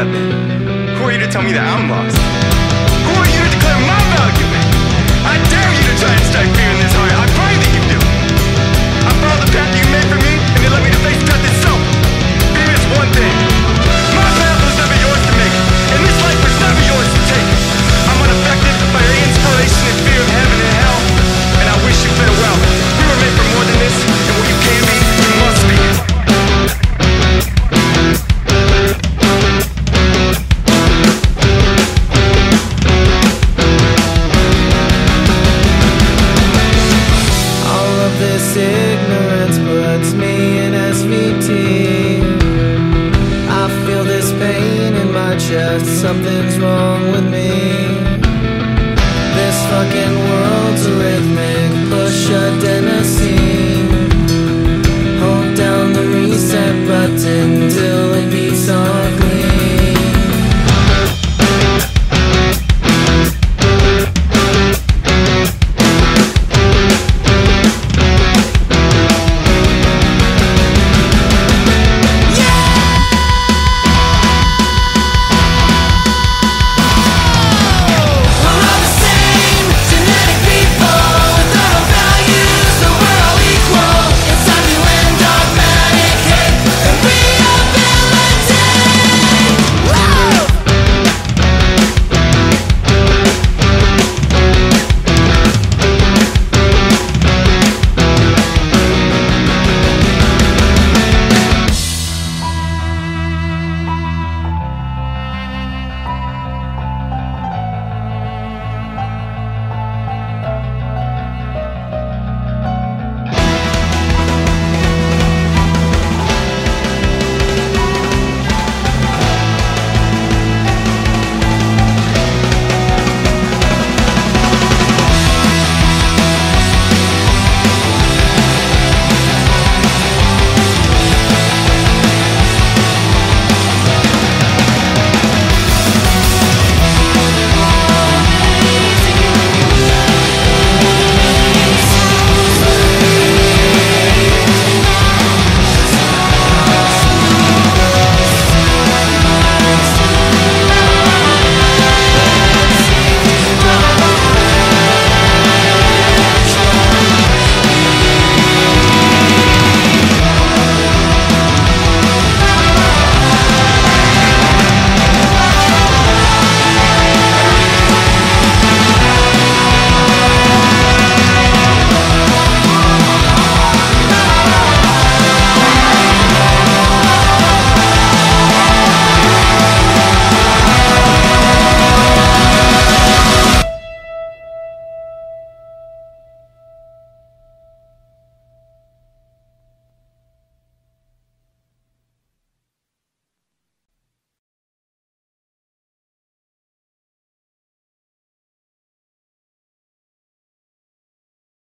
Who are you to tell me that I'm lost? Who are you to declare my value? I dare you to try and strike fear in this heart. I pray that you do. I follow the path that you made for me, and it led me to face death itself. Fear is one thing. My path was never yours to make, and this life was never yours to take. I'm unaffected by your inspiration and fear of heaven and hell, and I wish you farewell. We were made for more than this, and what you can be, you must be. Something's wrong with me. This fucking world's a rhythmic push adenosine. Hold down the reset button till